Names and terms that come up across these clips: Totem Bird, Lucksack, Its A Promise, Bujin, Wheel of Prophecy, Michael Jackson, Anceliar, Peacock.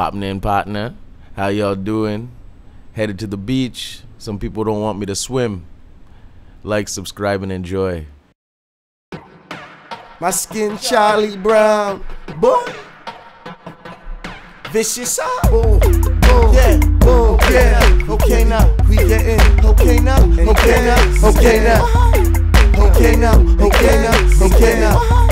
Popping in, partner. How y'all doing? Headed to the beach. Some people don't want me to swim. Like, subscribe, and enjoy. My skin Charlie Brown, boy. Vicious, boom, boom, yeah, boom, yeah. Okay now, we gettin'. Okay now, okay now, okay now. Okay now, okay now, okay now.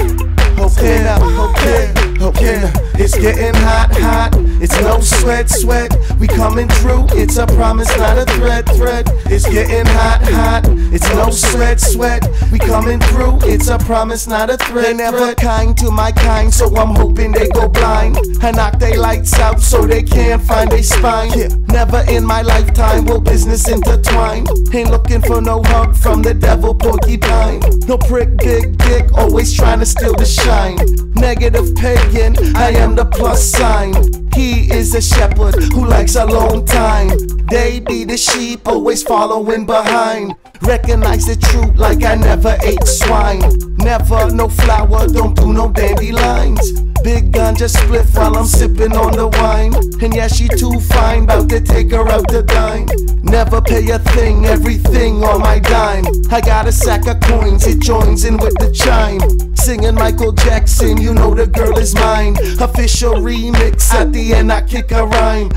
Okay now, okay, okay now. It's getting hot, hot. It's no sweat, sweat. We coming through. It's a promise, not a threat, threat. It's getting hot, hot. It's no sweat, sweat. We coming through. It's a promise, not a threat. They never kind to my kind, so I'm hoping they go blind. I knock they lights out so they can't find they spine. Yeah. Never in my lifetime will business intertwine. Ain't looking for no hug from the devil porcupine. No prick, big dick, always trying to steal the shine. Negative pagan, I am the plus sign. He is a shepherd who likes a long time. They be the sheep, always following behind. Recognize the truth like I never ate swine. Never no flour, don't do no dandelions. Big gun just spliff while I'm sipping on the wine. And yeah, she too fine, bout to take her out to dine. Never pay a thing, everything on my dime. I got a sack of coins, it joins in with the chime. Singing Michael Jackson, you know the girl is mine. Official remix, at the end I kick a rhyme.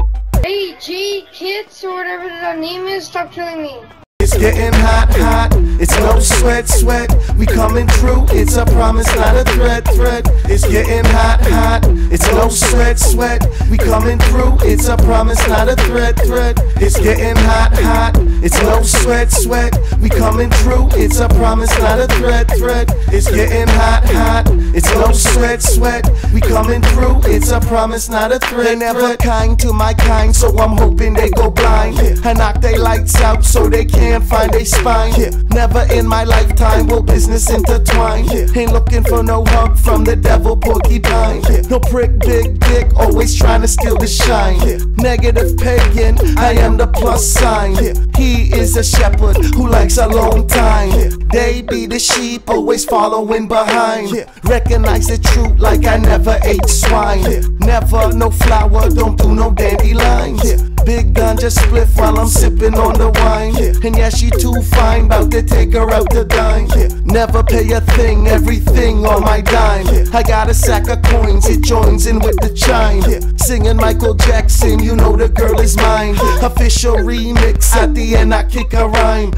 Hey G, kids or whatever that name is, stop killing me. It's getting hot, hot. It's no sweat, sweat. We coming through. It's a promise, not a threat, threat. It's getting hot, hot. It's no sweat, sweat. We coming through. It's a promise, not a threat, threat. It's getting hot, hot. It's no sweat, sweat. We coming through. It's a promise, not a threat, threat. It's getting hot, hot. It's no sweat, sweat. We coming through. It's a promise, not a threat. They never kind to my kind, so I'm hoping they go blind. I knock they lights out so they can't find a spine. Yeah. Never in my lifetime will business intertwine. Yeah. Ain't looking for no hug from the devil porcupine. Yeah. No prick, big dick, always trying to steal the shine. Yeah. Negative pagan, I am the plus sign. Yeah. He is a shepherd who likes a long time. Yeah. They be the sheep, always following behind. Yeah. Recognize the truth like I never ate swine. Yeah. Never no flour, don't do no dandelions. Yeah. Big gun just spliff while I'm sipping on the wine. Yeah. And yeah, she too fine, bout to take her out to dine. Yeah. Never pay a thing, everything on my dime. Yeah. I got a sack of coins, it joins in with the chime. Yeah. Singing Michael Jackson, you know the girl is mine. Yeah. Official remix, at the end I kick a rhyme.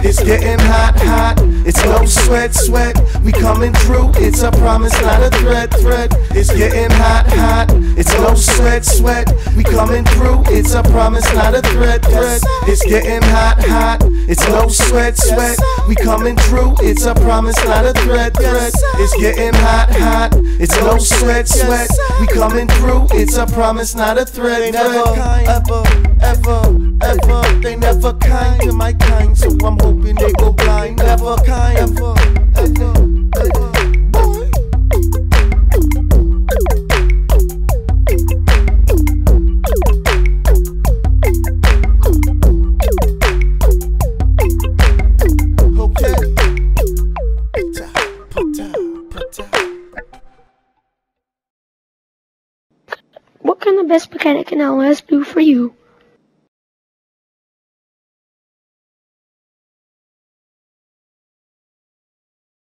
It's getting hot, hot. It's no sweat, sweat. We coming through. It's a promise, not a threat, threat. It's getting hot, hot. It's no sweat, sweat. We coming through. It's a promise, not a threat, threat. It's getting hot, hot. It's no sweat, sweat. We coming through. It's a promise, not a threat, threat. It's getting hot, hot. It's no sweat, sweat. We coming through. It's a promise, not a threat, threat. Ever, ever, they never kind to my kind, so I'm hoping they go blind. Never kind, ever, ever, ever, boy. Okay. What kind of best mechanic can LS do for you?